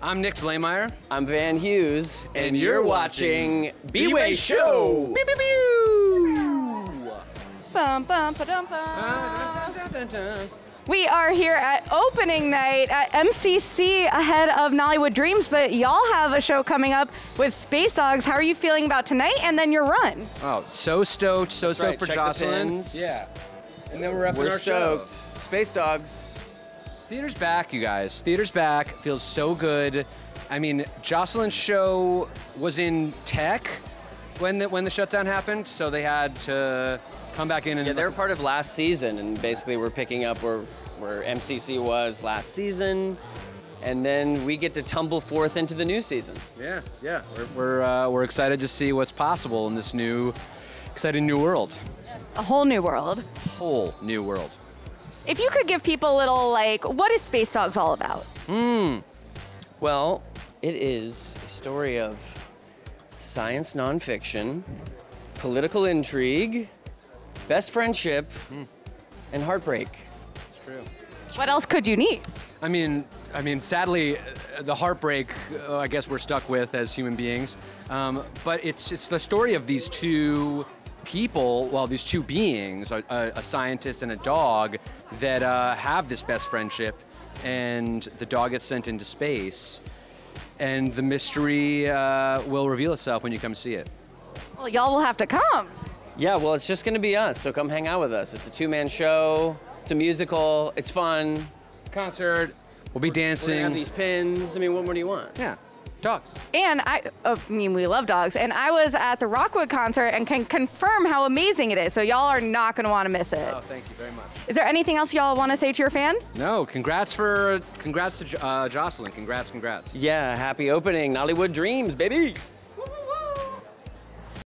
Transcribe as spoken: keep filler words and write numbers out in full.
I'm Nick Blaemire. I'm Van Hughes. And, and you're, you're watching, watching B Way Show. Pew, pew, pew. Bum, bum, ba-dum, bum. Ah, dun, dun, dun, dun. We are here at opening night at M C C ahead of Nollywood Dreams, but y'all have a show coming up with Space Dogs. How are you feeling about tonight and then your run? Oh, so stoked, so That's stoked right. for Check Jocelyn. Yeah. And then we're up we're in our stoked. show. Space Dogs. Theater's back, you guys. Theater's back. Feels so good. I mean, Jocelyn's show was in tech when the, when the shutdown happened, so they had to come back in and... Yeah, they're part of last season, and basically we're picking up where, where M C C was last season, and then we get to tumble forth into the new season. Yeah, yeah. We're, we're, uh, we're excited to see what's possible in this new, exciting new world. A whole new world. Whole new world. If you could give people a little, like, what is Space Dogs all about? Hmm. Well, it is a story of science nonfiction, political intrigue, best friendship, mm. and heartbreak. It's true. It's what true. else could you need? I mean, I mean, sadly, the heartbreak, uh, I guess we're stuck with as human beings. Um, but it's it's the story of these two people, well, these two beings, a, a scientist and a dog, that uh, have this best friendship, and the dog gets sent into space. And the mystery uh, will reveal itself when you come see it. Well, y'all will have to come. Yeah, well, it's just gonna be us, so come hang out with us. It's a two-man show, it's a musical, it's fun. Concert. We'll be dancing. We're gonna have these pins. I mean, what more do you want? Yeah, dogs. And I, oh, I mean, we love dogs, and I was at the Rockwood concert and can confirm how amazing it is, so y'all are not gonna wanna miss it. Oh, thank you very much. Is there anything else y'all wanna say to your fans? No, congrats for, congrats to uh, Jocelyn, congrats, congrats. Yeah, happy opening, Nollywood Dreams, baby.